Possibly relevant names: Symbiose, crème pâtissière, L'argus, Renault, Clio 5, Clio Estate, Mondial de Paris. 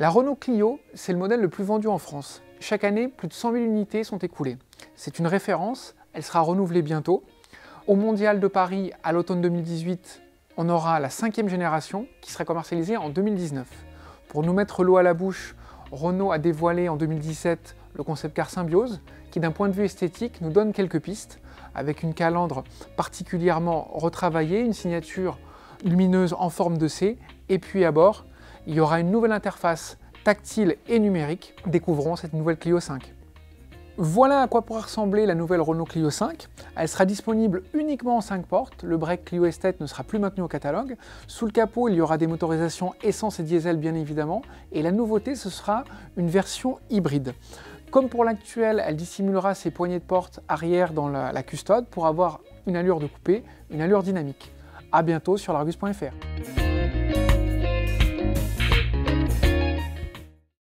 La Renault Clio, c'est le modèle le plus vendu en France. Chaque année, plus de 100 000 unités sont écoulées. C'est une référence, elle sera renouvelée bientôt. Au Mondial de Paris, à l'automne 2018, on aura la 5e génération qui sera commercialisée en 2019. Pour nous mettre l'eau à la bouche, Renault a dévoilé en 2017 le concept car Symbiose, qui d'un point de vue esthétique nous donne quelques pistes, avec une calandre particulièrement retravaillée, une signature lumineuse en forme de C, et puis à bord, il y aura une nouvelle interface tactile et numérique. Découvrons cette nouvelle Clio 5. Voilà à quoi pourrait ressembler la nouvelle Renault Clio 5. Elle sera disponible uniquement en 5 portes. Le break Clio Estate ne sera plus maintenu au catalogue. Sous le capot, il y aura des motorisations essence et diesel bien évidemment. Et la nouveauté, ce sera une version hybride. Comme pour l'actuelle, elle dissimulera ses poignées de porte arrière dans la custode pour avoir une allure de coupé, une allure dynamique. A bientôt sur l'argus.fr.